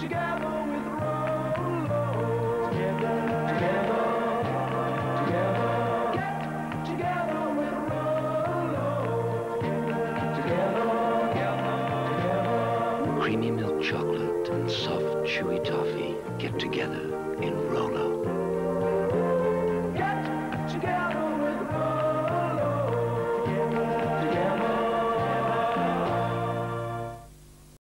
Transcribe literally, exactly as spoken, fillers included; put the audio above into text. together with Rolo. Together, together, together. Get together with Rolo. Together, together, together. Creamy milk chocolate and soft, chewy toffee. Get together in Rolo.